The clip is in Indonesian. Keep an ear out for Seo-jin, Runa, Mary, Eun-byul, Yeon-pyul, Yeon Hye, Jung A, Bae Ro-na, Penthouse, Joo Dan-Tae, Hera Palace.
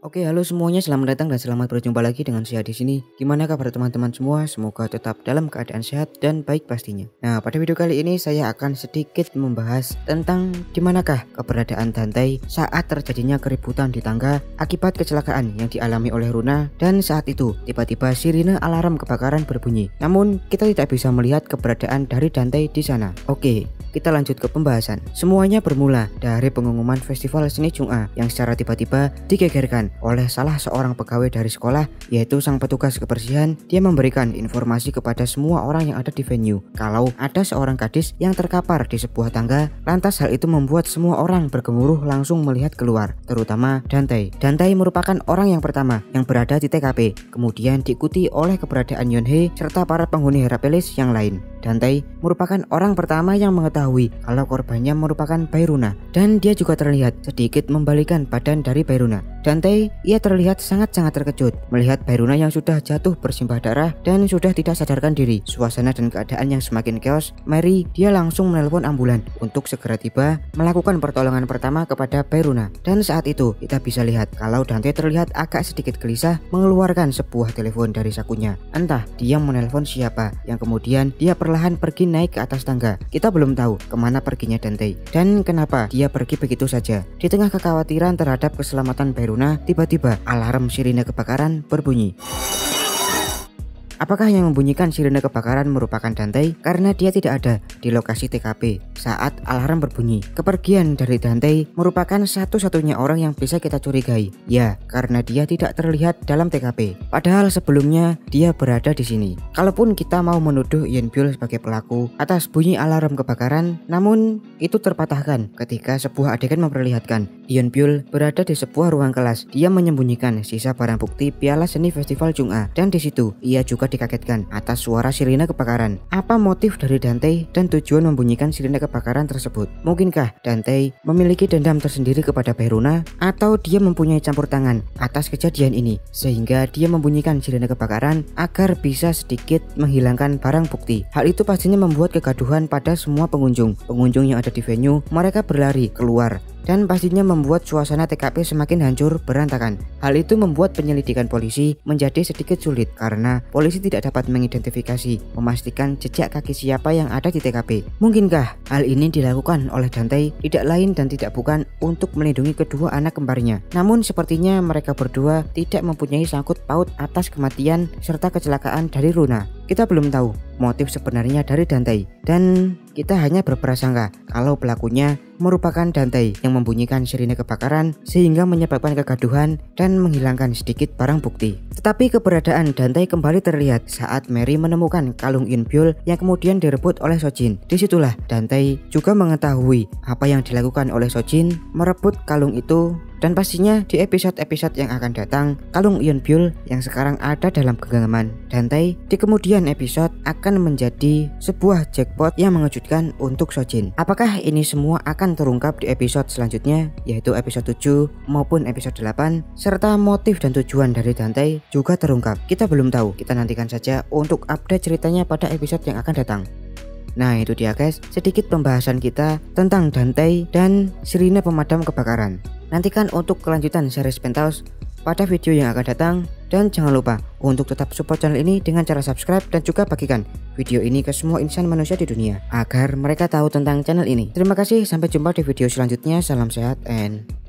Oke, halo semuanya, selamat datang dan selamat berjumpa lagi dengan saya di sini. Gimana kabar teman-teman semua? Semoga tetap dalam keadaan sehat dan baik pastinya. Nah, pada video kali ini saya akan sedikit membahas tentang dimanakah keberadaan Dan-Tae saat terjadinya keributan di tangga akibat kecelakaan yang dialami oleh Runa, dan saat itu tiba-tiba sirine alarm kebakaran berbunyi. Namun kita tidak bisa melihat keberadaan dari Dan-Tae di sana. Oke, kita lanjut ke pembahasan. Semuanya bermula dari pengumuman festival seni Jung A yang secara tiba-tiba digegerkan oleh salah seorang pegawai dari sekolah, yaitu sang petugas kebersihan. Dia memberikan informasi kepada semua orang yang ada di venue kalau ada seorang gadis yang terkapar di sebuah tangga. Lantas hal itu membuat semua orang bergemuruh langsung melihat keluar, terutama Dan-Tae. Dan-Tae merupakan orang yang pertama yang berada di TKP, kemudian diikuti oleh keberadaan Yeon Hye serta para penghuni Hera Palace yang lain. Dan-Tae merupakan orang pertama yang mengetahui kalau korbannya merupakan Bae Ro-na, dan dia juga terlihat sedikit membalikan badan dari Bae Ro-na. Dan-Tae, ia terlihat sangat-sangat terkejut melihat Bae Ro-na yang sudah jatuh bersimbah darah dan sudah tidak sadarkan diri. Suasana dan keadaan yang semakin chaos. Mary, dia langsung menelpon ambulan untuk segera tiba melakukan pertolongan pertama kepada Bae Ro-na. Dan saat itu kita bisa lihat kalau Dan-Tae terlihat agak sedikit gelisah mengeluarkan sebuah telepon dari sakunya. Entah dia menelpon siapa, yang kemudian dia perlahan pergi naik ke atas tangga. Kita belum tahu kemana perginya Dan-Tae dan kenapa dia pergi begitu saja. Di tengah kekhawatiran terhadap keselamatan Bae Ro-na, tiba-tiba alarm sirine kebakaran berbunyi. Apakah yang membunyikan sirine kebakaran merupakan Dan-Tae? Karena dia tidak ada di lokasi TKP saat alarm berbunyi. Kepergian dari Dan-Tae merupakan satu-satunya orang yang bisa kita curigai. Ya, karena dia tidak terlihat dalam TKP. Padahal sebelumnya dia berada di sini. Kalaupun kita mau menuduh Yeon-pyul sebagai pelaku atas bunyi alarm kebakaran, namun itu terpatahkan ketika sebuah adegan memperlihatkan Yeon-pyul berada di sebuah ruang kelas. Dia menyembunyikan sisa barang bukti piala seni festival Jung A, dan di situ ia juga dikagetkan atas suara sirine kebakaran. Apa motif dari Dan-Tae dan tujuan membunyikan sirine kebakaran tersebut? Mungkinkah Dan-Tae memiliki dendam tersendiri kepada Bae Ro-na, atau dia mempunyai campur tangan atas kejadian ini sehingga dia membunyikan sirine kebakaran agar bisa sedikit menghilangkan barang bukti? Hal itu pastinya membuat kegaduhan pada semua pengunjung yang ada di venue. Mereka berlari keluar dan pastinya membuat suasana TKP semakin hancur berantakan. Hal itu membuat penyelidikan polisi menjadi sedikit sulit karena polisi tidak dapat mengidentifikasi, memastikan jejak kaki siapa yang ada di TKP. Mungkinkah hal ini dilakukan oleh Dan-Tae tidak lain dan tidak bukan untuk melindungi kedua anak kembarnya? Namun sepertinya mereka berdua tidak mempunyai sangkut paut atas kematian serta kecelakaan dari Runa. Kita belum tahu motif sebenarnya dari Dan-Tae, dan kita hanya berprasangka kalau pelakunya merupakan Dan-Tae yang membunyikan sirine kebakaran sehingga menyebabkan kegaduhan dan menghilangkan sedikit barang bukti. Tetapi keberadaan Dan-Tae kembali terlihat saat Mary menemukan kalung Eun-byul yang kemudian direbut oleh Seo-jin. Disitulah Dan-Tae juga mengetahui apa yang dilakukan oleh Seo-jin, merebut kalung itu. Dan pastinya di episode-episode yang akan datang, kalung Yeon-pyul yang sekarang ada dalam genggaman Dan-Tae di kemudian episode akan menjadi sebuah jackpot yang mengejutkan untuk Seo-jin. Apakah ini semua akan terungkap di episode selanjutnya, yaitu episode 7 maupun episode 8, serta motif dan tujuan dari Dan-Tae juga terungkap? Kita belum tahu. Kita nantikan saja untuk update ceritanya pada episode yang akan datang. Nah, itu dia guys, sedikit pembahasan kita tentang Dan-Tae dan sirine pemadam kebakaran. Nantikan untuk kelanjutan series Penthouse pada video yang akan datang, dan jangan lupa untuk tetap support channel ini dengan cara subscribe dan juga bagikan video ini ke semua insan manusia di dunia agar mereka tahu tentang channel ini. Terima kasih, sampai jumpa di video selanjutnya. Salam sehat and